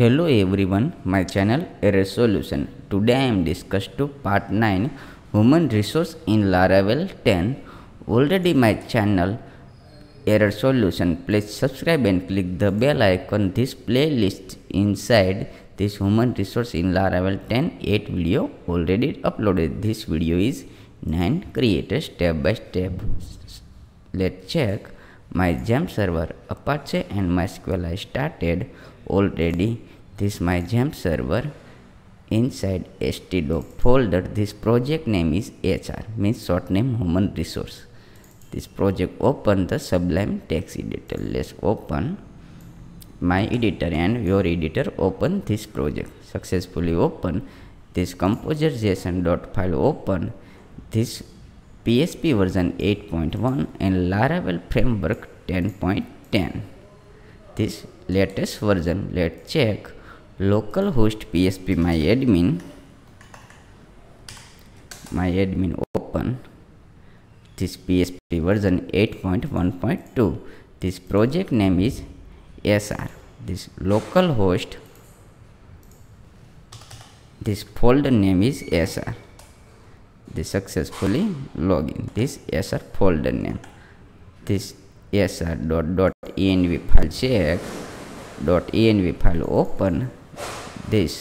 Hello everyone, my channel Error Solution. Today I am discussed to part 9 human resource in Laravel 10. Already my channel Error Solution, please subscribe and click the bell icon. This playlist inside this human resource in Laravel 10 8 video already uploaded. This video is 9 created step by step. Let's check my Jam server Apache and MySQL. I started already. This my Jam server. Inside htdoc folder, this project name is HR, means short name human resource. This project, open the Sublime text editor. Let's open my editor and your editor. Open this project. Successfully open this composer.json file. Open this PHP version 8.1 and Laravel framework 10.10. This latest version. Let's check localhost phpMyAdmin. MyAdmin, open this PHP version 8.1.2. This project name is SR. This localhost, this folder name is SR. This successfully login this SR folder name. This SR .env file, check .env file, open. This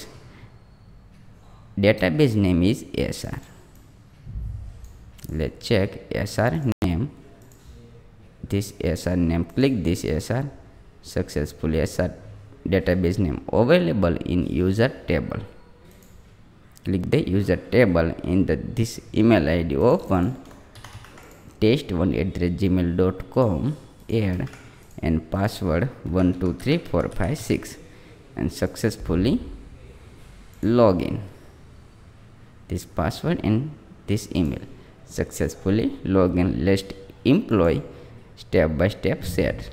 database name is SR. Let's check SR name. This SR name, click this SR. Successfully SR database name available in user table. Click the user table. In the this email ID, open test1@gmail.com, add and password 123456 and successfully login. This password and this email, successfully login. Let's employ step by step set.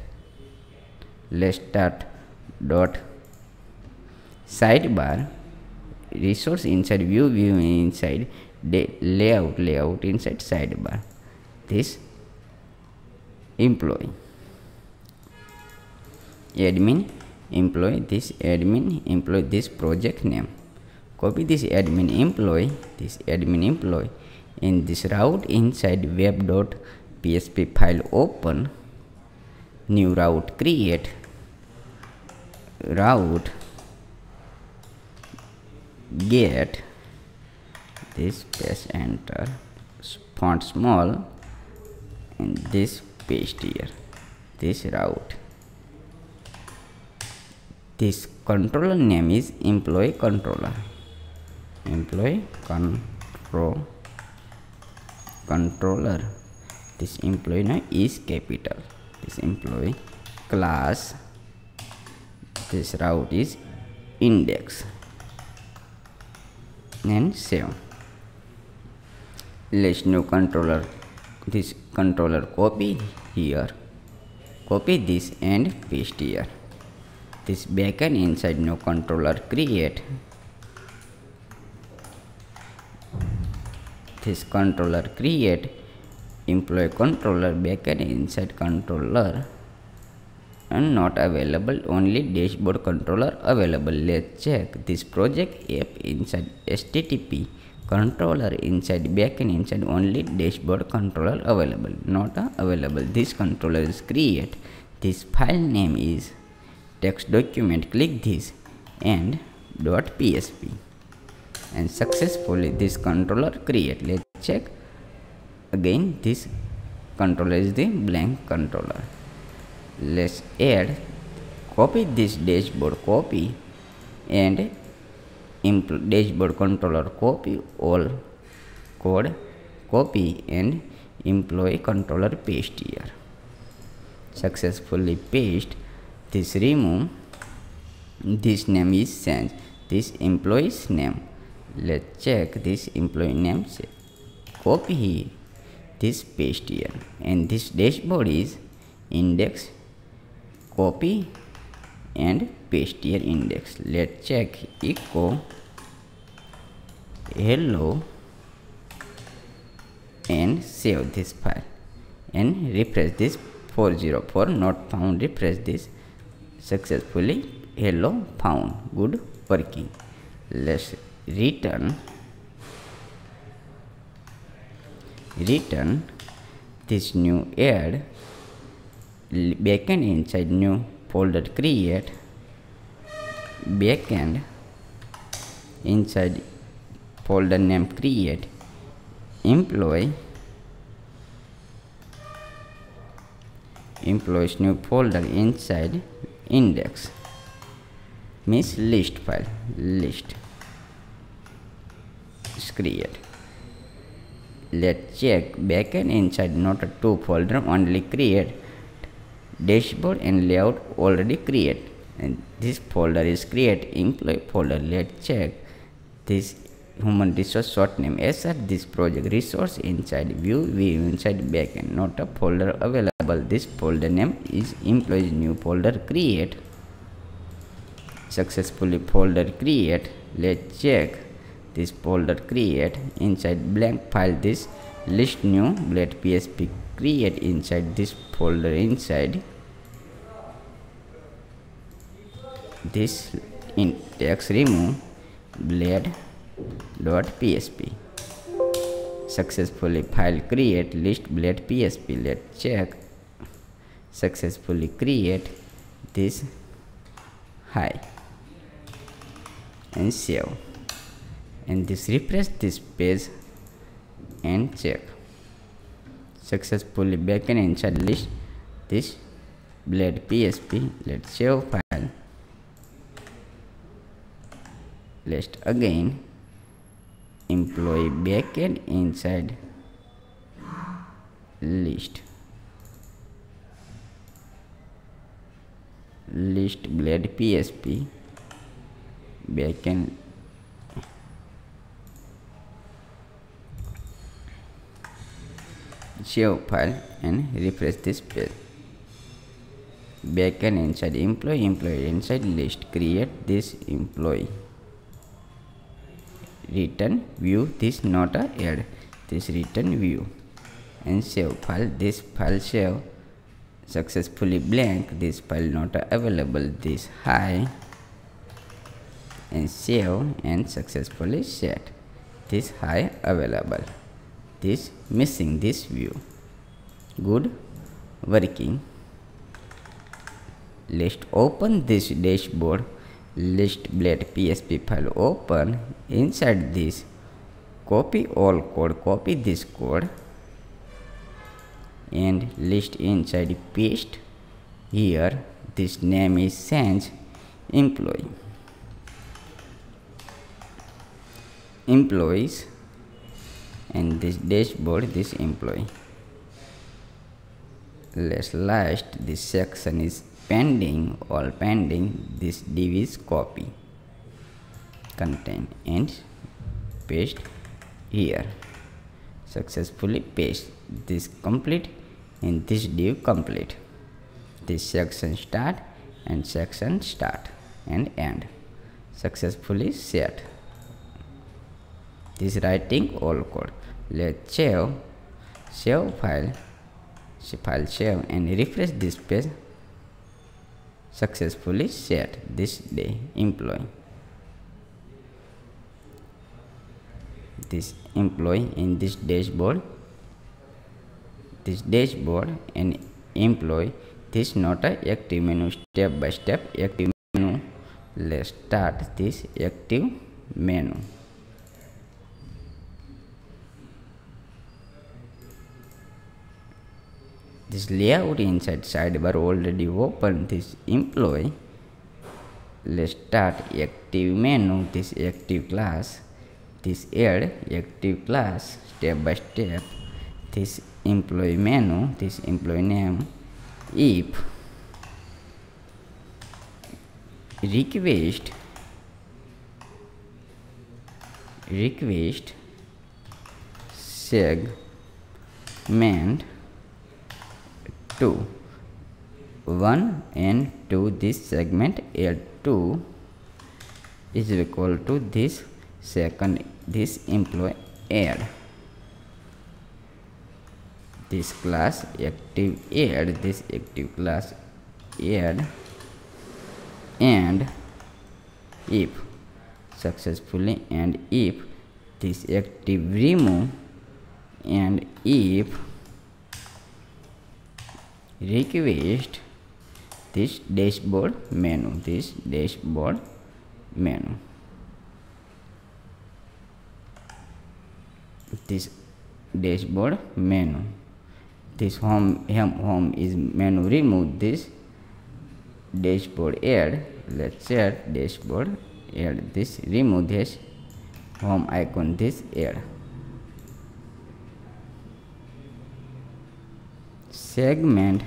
Let's start dot sidebar resource inside view inside layout inside sidebar. This employee admin employee, this admin employee, this project name. Copy this admin employee, this admin employee in this route inside web.php file. Open new route, create route get this, press enter, font small, and this paste here this route. This controller name is employee controller, employee controller. This employee name is capital. This employee class, this route is index, and save. Let's new controller. This controller, copy here, copy this and paste here. This backend inside no controller, create this controller, create employee controller. Backend inside controller and not available, only dashboard controller available. Let's check this project app inside HTTP controller inside backend inside only dashboard controller available, not available. This controller is create. This file name is text document, click this and .php and successfully this controller create. Let's check again. This controller is the blank controller. Let's add, copy this dashboard, copy and dashboard controller, copy all code, copy and employee controller, paste here. Successfully paste. This remove, this name is change, this employee's name. Let's check this employee name, copy here, this paste here, and this dashboard is index, copy and paste here index. Let's check echo hello and save this file and refresh this. 404 not found, refresh this. Successfully hello found, good working. Let's return this new add backend inside new folder, create backend inside folder name, create employees new folder inside index means list file, list create. Let's check backend inside not a two folder, only create dashboard and layout already create, and this folder is create employee folder. Let's check this human resource short name sr, this project resource inside view inside backend, not a folder available, this folder name is employees new folder, create successfully folder create. Let's check this folder create inside blank file, this list new blade psp create inside this folder inside this index, remove blade dot psp, successfully file create list blade psp. Let's check successfully create this hi and save, and this refresh this page and check successfully backend inside list this blade psp. Let's save file, let's again employee backend inside list blade psp backend save file and refresh this page. Backend inside employee inside list create this employee, return view this not a add, this return view and save file, this file save successfully blank, this file not available, this hi and save and successfully set this hi available, this missing this view, good working. Let's open this dashboard list blade psp file, open inside this, copy all code, copy this code and list inside paste here, this name is change employees and this dashboard this employee. Let's last this section is pending, all pending, this div is copy content and paste here, successfully paste this complete and this div complete, this section start and section start and end, successfully set this writing all code. Let's save file save and refresh this page, successfully set this day employee, this employee in this dashboard and employee this not a active menu, step by step active menu. Let's start this active menu, this layout inside sidebar already open, this employee. Let's start active menu, this active class, this add active class, step by step this employee menu, this employee name, if request segment 1 and 2, this segment L2 is equal to this second this employee add, this class active add, this active class add and if successfully, and if this active remove, and if request this dashboard menu, this dashboard menu, this home is menu, remove this dashboard add, let's add dashboard add, this remove this home icon, this add. Segment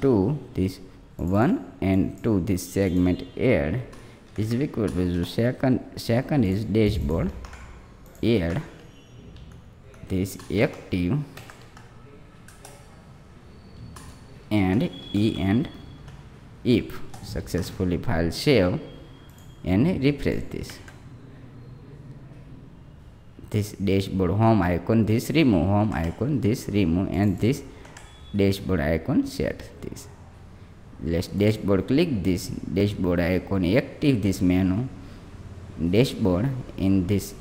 2, this 1 and 2, this segment add is equal to second is dashboard add, this active and if successfully file save and refresh this dashboard home icon, this remove home icon, this remove, and this dashboard icon set. This let's dashboard click this dashboard icon, active this menu dashboard, in this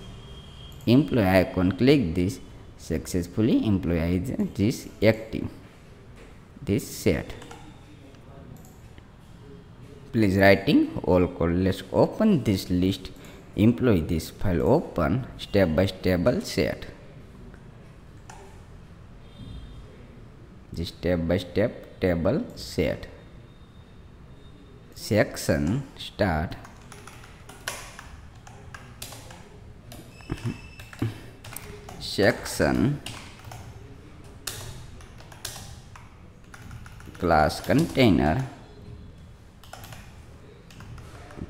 employee icon click this, successfully employee is this active, this set. Please writing all code. Let's open this list employee, this file open step by step set, this step by step table set, section start, section class container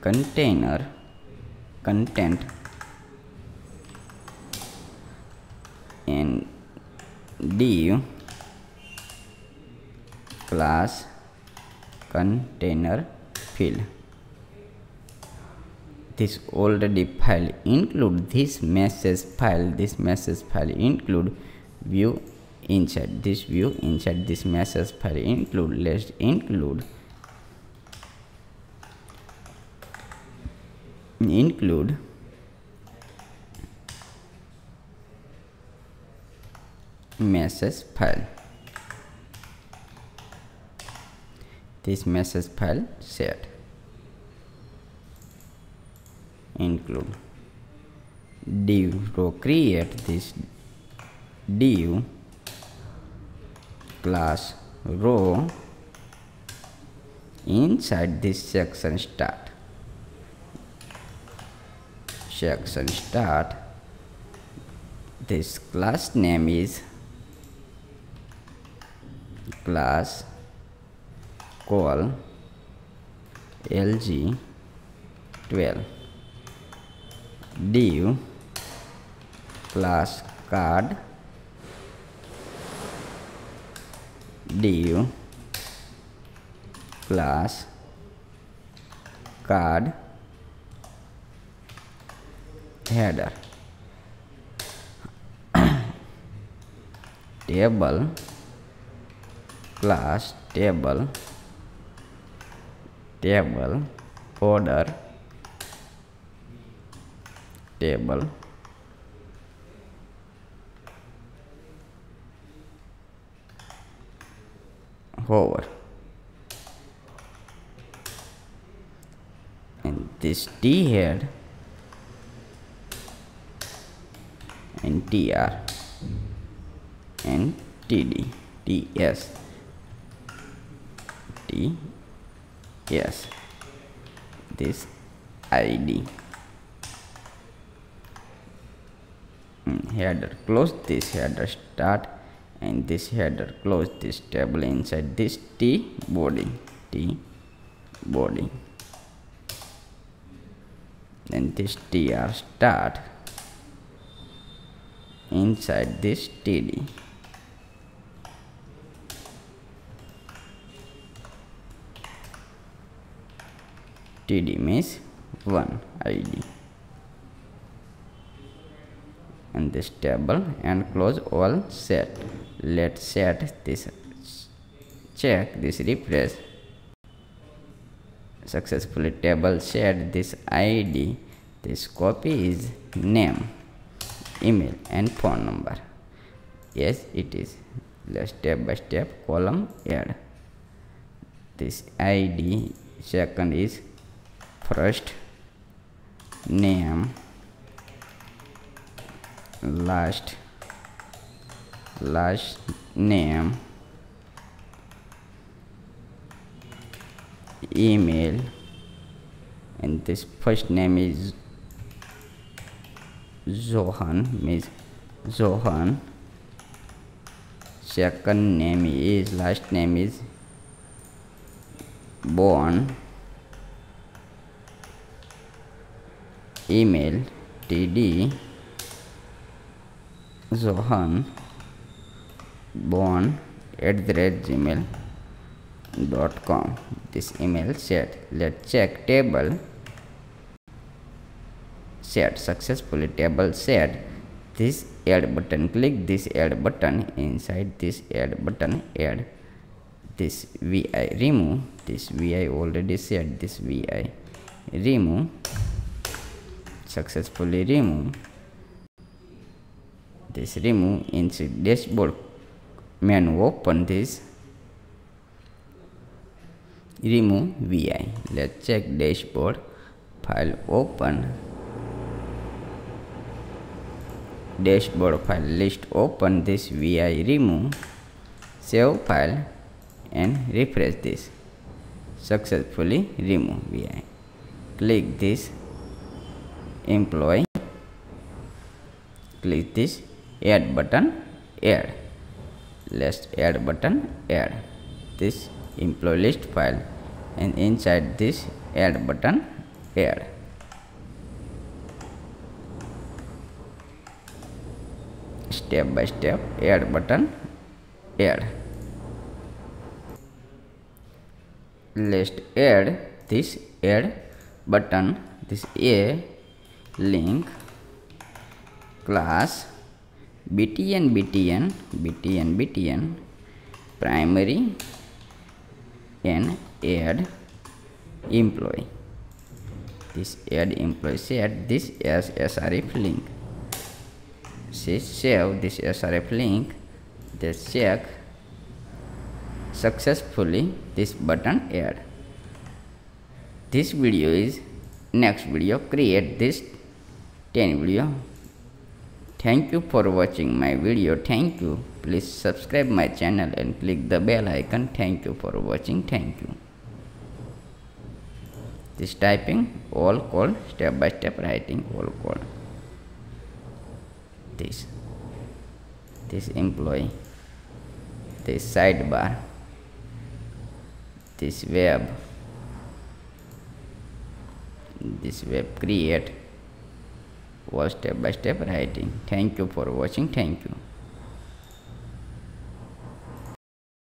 content, and div class container field. This already file include this message file include view inside, this view inside this message file include. Let's include message file, this message file set include div row, create this div class row inside this section start, this class name is class call LG12, div class card, div class card header, table class table order, table hover, and this T head and TR and TD TS TS, this ID header, close this header start, and this header close this table inside this T body, and this TR start inside this TD, TD means 1 ID, and this table, and close all set. Let's set this, check this refresh. successfully. Table shared this ID. This copy is name, email and phone number. Yes, it is. Let's step by step. Column add. This ID, second is first name, last name, email, and this first name is Zohan, means Zohan. Second name is, last name is Born. Email TD Zohan Born @gmail.com. This email set. Let's check table set successfully. Table set. This add button, click this add button. Inside this add button, add this VI, remove this VI, already set this VI, remove, successfully remove this, remove. Inside dashboard menu, open this, remove VI. Let's check dashboard file, open dashboard file list, open this VI, remove, save file and refresh this. Successfully remove VI. Click this employee, click this add button, add. Let's add button, add this employee list file, and inside this add button, add. Step by step, add button, add. Let's add this add button, this a link class btn primary and add employee. This add employee set this as SRF link. Say save this SRF link. Let's check successfully this button add. This video is next video, create this 10 video. Thank you for watching my video. Thank you. Please subscribe my channel and click the bell icon. Thank you for watching. Thank you. This typing all code, step by step writing all code. This employee, this sidebar, this web, create, was step by step writing. Thank you for watching. Thank you.